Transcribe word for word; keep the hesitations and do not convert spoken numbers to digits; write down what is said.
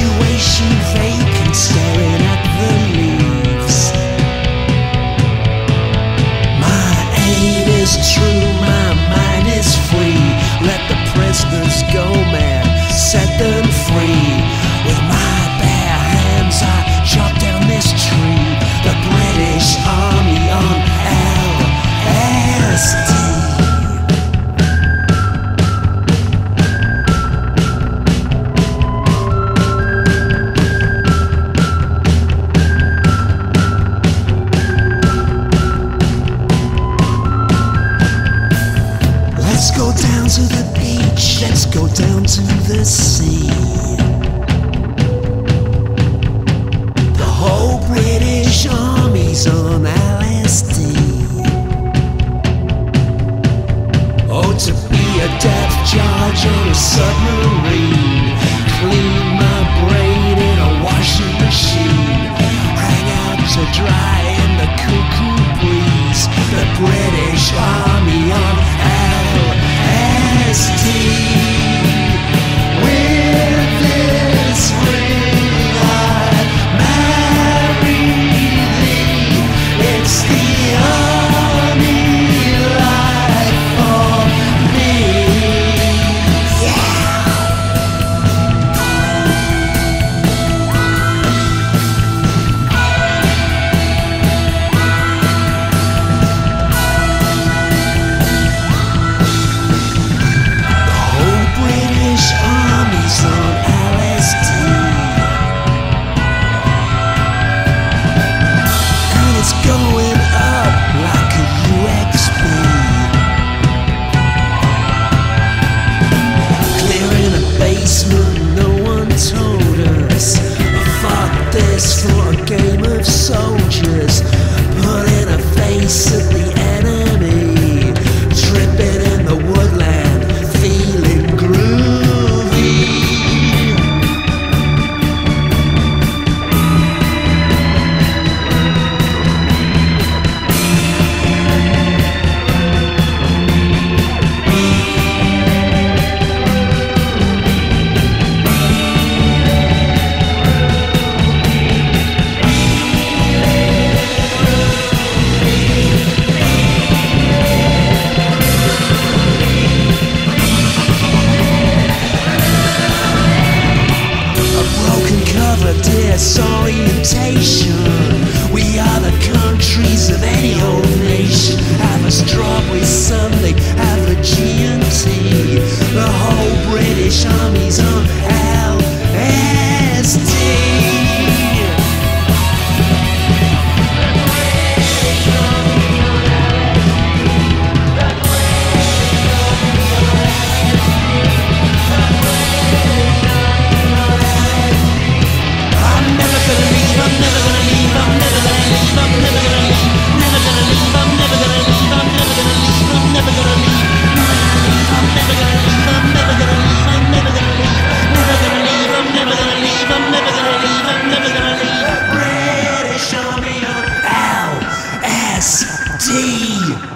situation vacant, staring at the leaves. My aim is true, my mind is free. Let the prisoners go, man, set them free. With my bare hands I chop down this tree. The British Army on L S D. Let's go down to the beach, let's go down to the sea. The whole British Army's on L S D. Oh, to be a depth charge on a submarine, clean my brain in a washing machine, hang out to dry in the cuckoo breeze. The British Army on soldiers, putting a face at the enemy, tripping in the woodland, feeling groovy. Disorientation. We are the countries of any old nation. Have a strawberry sundae, have a G and T. The whole British Army's on L S D. D.